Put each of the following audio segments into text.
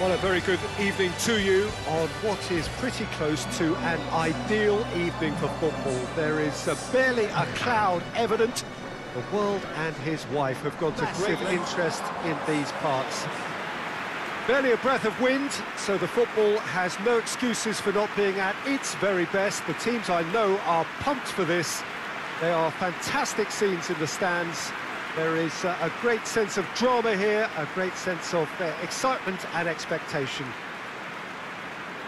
Well, a very good evening to you on what is pretty close to an ideal evening for football. There is barely a cloud evident. The world and his wife have gone to great interest in these parts. Barely a breath of wind, so the football has no excuses for not being at its very best. The teams I know are pumped for this. They are fantastic scenes in the stands. There is a great sense of drama here, a great sense of excitement and expectation.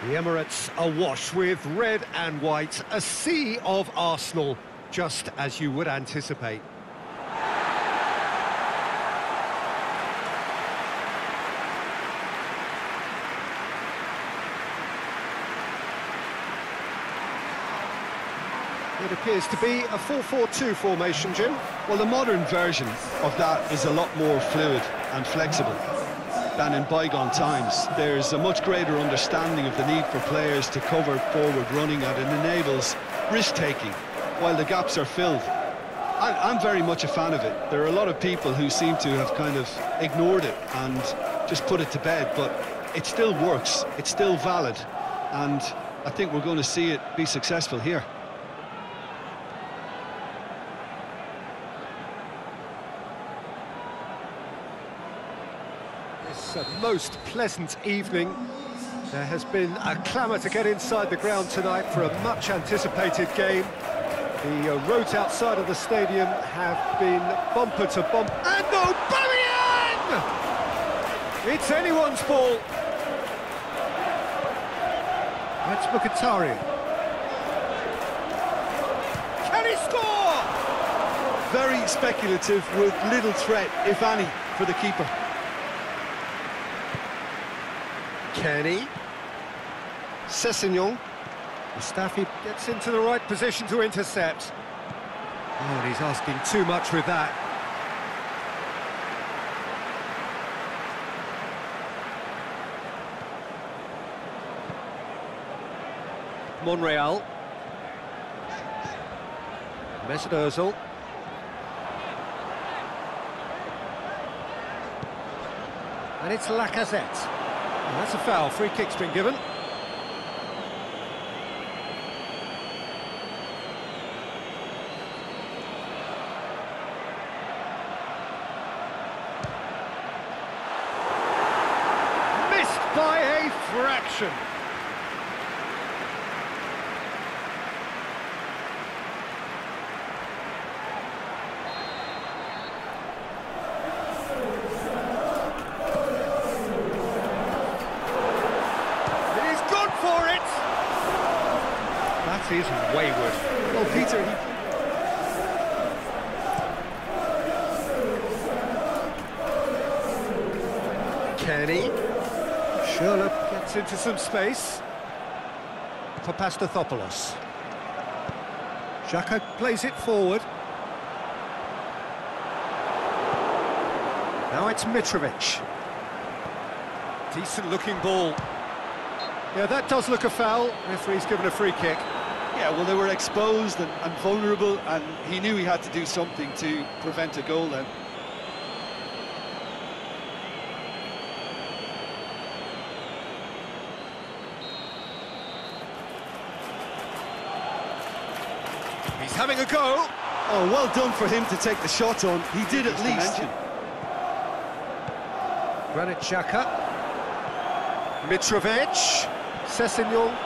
The Emirates awash with red and white, a sea of Arsenal, just as you would anticipate. It appears to be a 4-4-2 formation, Jim. Well, the modern version of that is a lot more fluid and flexible than in bygone times. There's a much greater understanding of the need for players to cover forward running, and it enables risk-taking while the gaps are filled. I'm very much a fan of it. There are a lot of people who seem to have kind of ignored it and just put it to bed, but it still works, it's still valid, and I think we're going to see it be successful here. It's a most pleasant evening. There has been a clamour to get inside the ground tonight for a much-anticipated game. The roads outside of the stadium have been bumper to bumper. And Obalian! It's anyone's ball. That's Mkhitaryan. Can he score? Very speculative, with little threat, if any, for the keeper. Kenny, Sessegnon, Mustafi gets into the right position to intercept. Oh, and he's asking too much with that. Monreal, Mesut Ozil. And it's Lacazette. That's a foul. Free kick's been given. Missed by a fraction. He's wayward. Well, Peter, Kenny. Schürrle gets into some space for Pastathopoulos. Xhaka plays it forward. Now it's Mitrovic. Decent-looking ball. Yeah, that does look a foul. Referee's given a free kick. Yeah, well, they were exposed and vulnerable, and he knew he had to do something to prevent a goal then. He's having a go. Oh, well done for him to take the shot on. He did at least. Granit Xhaka. Mitrovic. Sessegnon.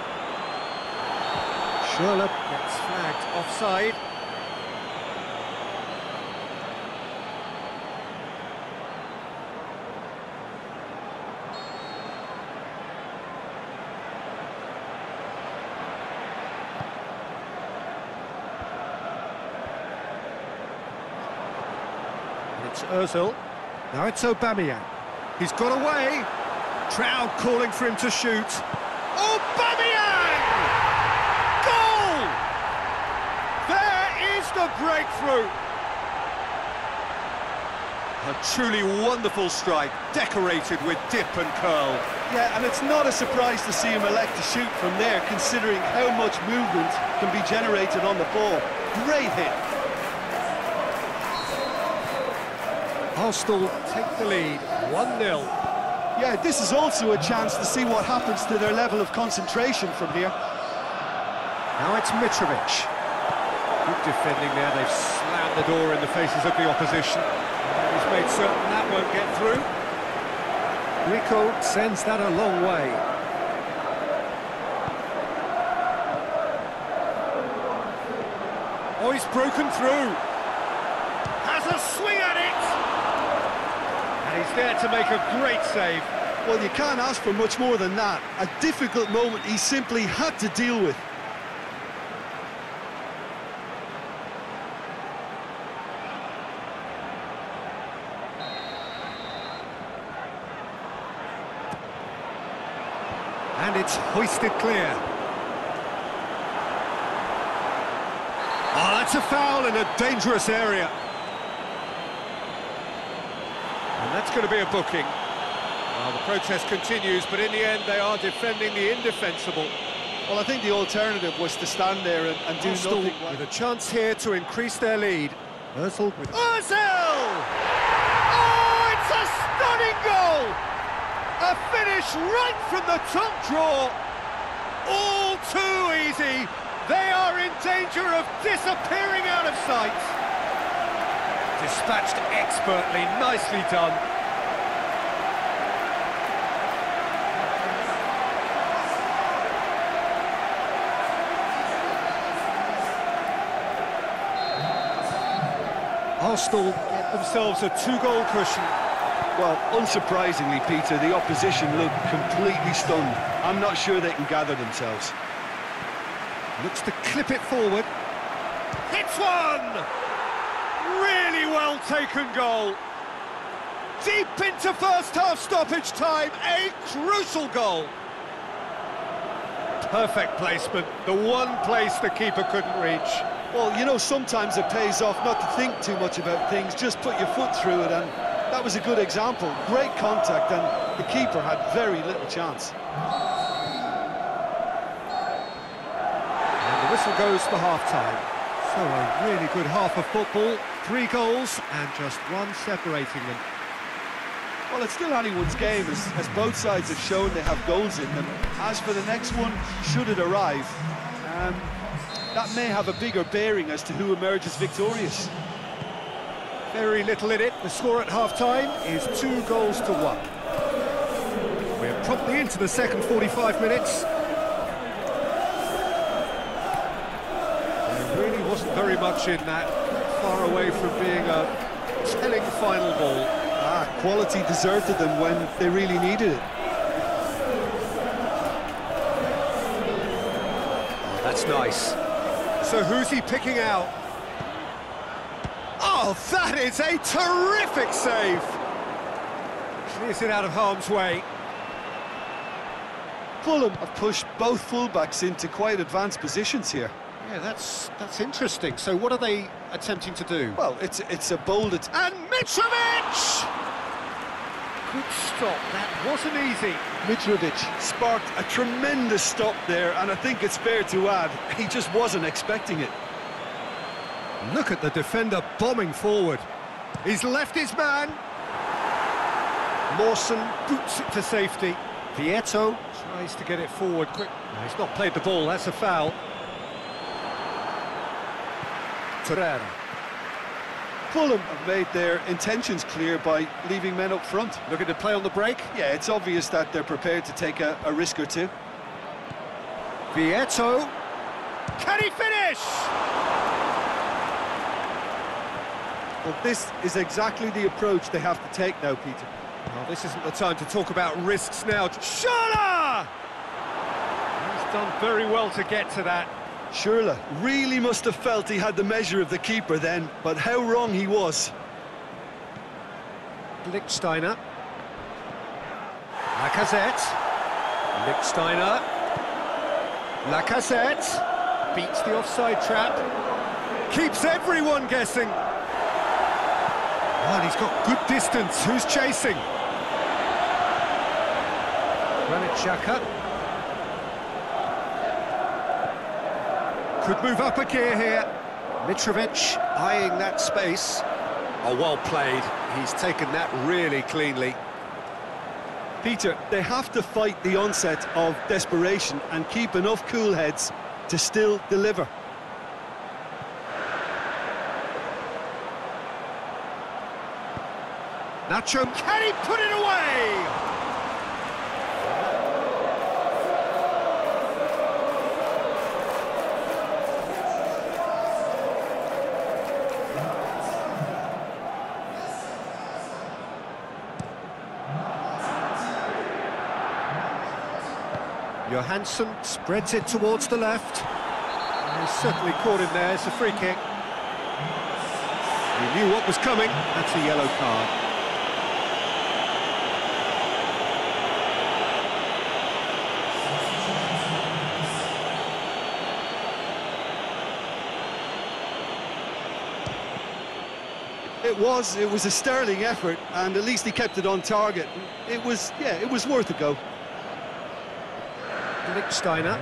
Schürrle gets flagged offside. And it's Ozil. Now it's Aubameyang. He's got away. Crowd calling for him to shoot. Aubameyang! The breakthrough. A truly wonderful strike, decorated with dip and curl. Yeah, and it's not a surprise to see him elect to shoot from there, considering how much movement can be generated on the ball. Great hit. Arsenal take the lead, 1-0. Yeah, this is also a chance to see what happens to their level of concentration from here. Now it's Mitrovic. Good defending there, they've slammed the door in the faces of the opposition. He's made certain that won't get through. Rico sends that a long way. Oh, he's broken through. Has a swing at it! And he's there to make a great save. Well, you can't ask for much more than that. A difficult moment he simply had to deal with. And it's hoisted clear. Oh, that's a foul in a dangerous area. And that's going to be a booking. Well, the protest continues, but in the end they are defending the indefensible. Well, I think the alternative was to stand there and do nothing. With a chance here to increase their lead. Ozil with... Ozil! Oh, it's a stunning goal! A finish right from the top draw. All too easy. They are in danger of disappearing out of sight. Dispatched expertly, nicely done. Arsenal get themselves a two-goal cushion. Well, unsurprisingly, Peter, the opposition look completely stunned. I'm not sure they can gather themselves. Looks to clip it forward. Hits one! Really well-taken goal. Deep into first-half stoppage time, a crucial goal. Perfect placement, the one place the keeper couldn't reach. Well, you know, sometimes it pays off not to think too much about things, just put your foot through it and... That was a good example, great contact, and the keeper had very little chance. And the whistle goes for half-time. So a really good half of football, 3 goals and just 1 separating them. Well, it's still anyone's game, as both sides have shown they have goals in them. As for the next one, should it arrive, that may have a bigger bearing as to who emerges victorious. Very little in it. The score at half-time is 2 goals to 1. We're promptly into the second 45 minutes. There really wasn't very much in that. Far away from being a telling final ball. Ah, quality deserted them when they really needed it. Oh, that's nice. So who's he picking out? Oh, that is a terrific save! Clears it out of harm's way. Fulham have pushed both fullbacks into quite advanced positions here. Yeah, that's interesting. So what are they attempting to do? Well, it's a bold attempt. And Mitrovic! Good stop, that wasn't easy. Mitrovic sparked a tremendous stop there, and I think it's fair to add, he just wasn't expecting it. Look at the defender bombing forward. He's left his man. Mawson boots it to safety. Vietto tries to get it forward quick. No, he's not played the ball, that's a foul. Torreira. Fulham have made their intentions clear by leaving men up front. Looking to play on the break? Yeah, it's obvious that they're prepared to take a risk or two. Vietto. Can he finish? Well, this is exactly the approach they have to take now, Peter. Well, this isn't the time to talk about risks now. Schüler! He's done very well to get to that. Schürrle really must have felt he had the measure of the keeper then, but how wrong he was. Lichtsteiner. Lacazette. Lichtsteiner. Lacazette. Beats the offside trap. Keeps everyone guessing. Oh, and he's got good distance. Who's chasing? Xhaka could move up a gear here. Mitrovic eyeing that space. Oh, well played. He's taken that really cleanly. Peter, they have to fight the onset of desperation and keep enough cool heads to still deliver. Nacho, can he put it away? Johansson spreads it towards the left. He's certainly caught him there, it's a free kick. He knew what was coming, that's a yellow card. It was a sterling effort, and at least he kept it on target. It was worth a go. Lichtsteiner.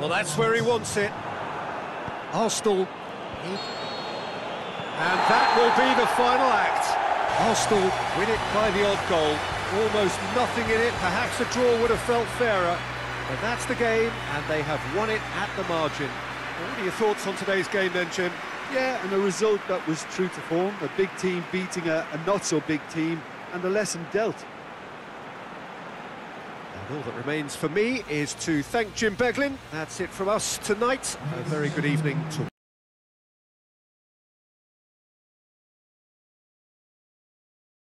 Well, that's where he wants it. Arsenal. And that will be the final act. Arsenal win it by the odd goal. Almost nothing in it. Perhaps a draw would have felt fairer. But that's the game, and they have won it at the margin. What are your thoughts on today's game then, Jim? Yeah, and a result that was true to form. A big team beating a not-so-big team, and a lesson dealt. All that remains for me is to thank Jim Beglin. That's it from us tonight. A very good evening to